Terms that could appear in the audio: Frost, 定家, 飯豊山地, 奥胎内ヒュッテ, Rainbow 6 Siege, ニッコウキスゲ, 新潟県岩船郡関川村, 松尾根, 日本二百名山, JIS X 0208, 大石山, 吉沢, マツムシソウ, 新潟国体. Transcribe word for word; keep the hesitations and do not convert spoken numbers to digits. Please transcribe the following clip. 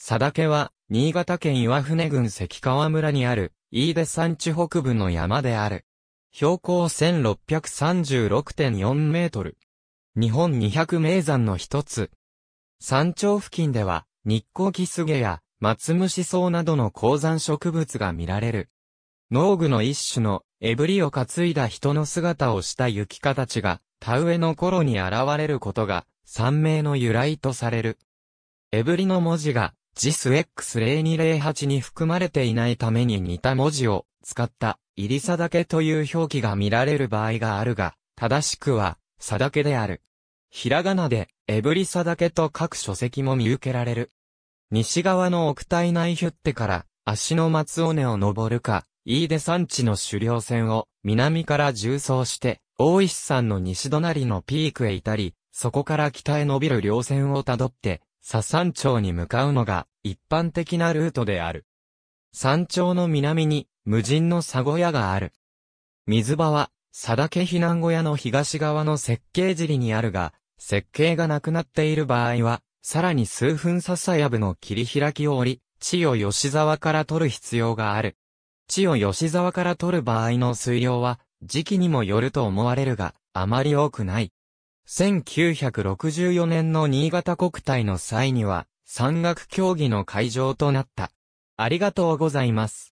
定家は、新潟県岩船郡関川村にある、飯豊山地北部の山である。標高 せんろっぴゃくさんじゅうろくてんよん メートル。日本にひゃく名山の一つ。山頂付近では、ニッコキスゲや、マツムシソウなどの高山植物が見られる。農具の一種の、えぶりを担いだ人の姿をした雪形たちが、田植えの頃に現れることが、山名の由来とされる。えぶりの文字が、ジス エックス ゼロにゼロはち に含まれていないために似た文字を使った、入り定家という表記が見られる場合があるが、正しくは、定家である。ひらがなで、えぶり定家と書く書籍も見受けられる。西側の奥胎内ヒュッテから、足の松尾根を登るか、飯豊山地の主稜線を、南から縦走して、大石山の西隣のピークへ至り、そこから北へ伸びる稜線をたどって、左山頂に向かうのが一般的なルートである。山頂の南に無人の作小屋がある。水場は定家避難小屋の東側の設計尻にあるが、設計がなくなっている場合は、さらに数分笹やぶの切り開きを折り、地を吉沢から取る必要がある。地を吉沢から取る場合の水量は、時期にもよると思われるが、あまり多くない。せんきゅうひゃくろくじゅうよねんの新潟国体の際には、山岳競技の会場となった。ありがとうございます。